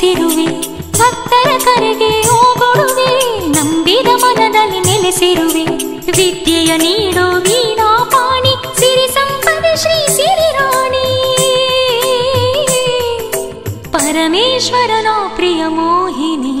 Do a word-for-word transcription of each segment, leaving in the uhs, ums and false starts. ನೆಲೆಸಿರುವೆ, ಭಕ್ತರ ಕರೆಗೆ ಓಗೊಡುವೆ, ನಂಬಿದ ಮನದಲ್ಲಿ ನೆಲೆಸಿರುವೆ. ವಿದ್ಯೆಯ ನೀಡೋ ವೀಣಾ ಪಾಣಿ, ಸಿರಿ ಸಂಪದ ಶ್ರೀ ಸಿರಿರಾಣಿ. ಪರಮೇಶ್ವರನ ಪ್ರಿಯ ಮೋಹಿನಿ,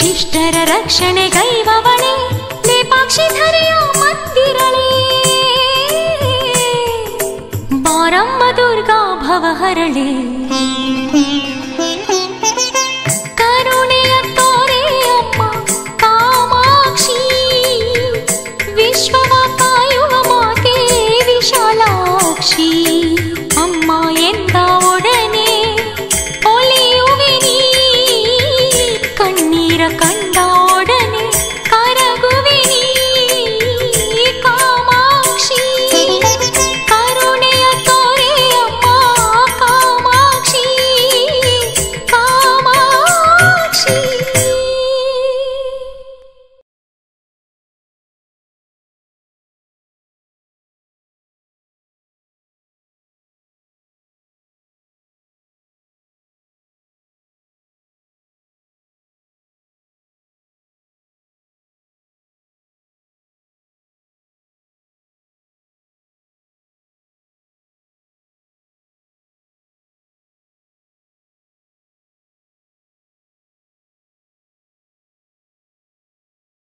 ಶಿಷ್ಟರ ರಕ್ಷಣೆ ಗೈವವಣೆ, ಲೇಪಾಕ್ಷಿಧರೆಯ ಮಂದಿರಳೆ. ಬಾರಂಬ ದುರ್ಗಾ ಭವಹರಳೆ,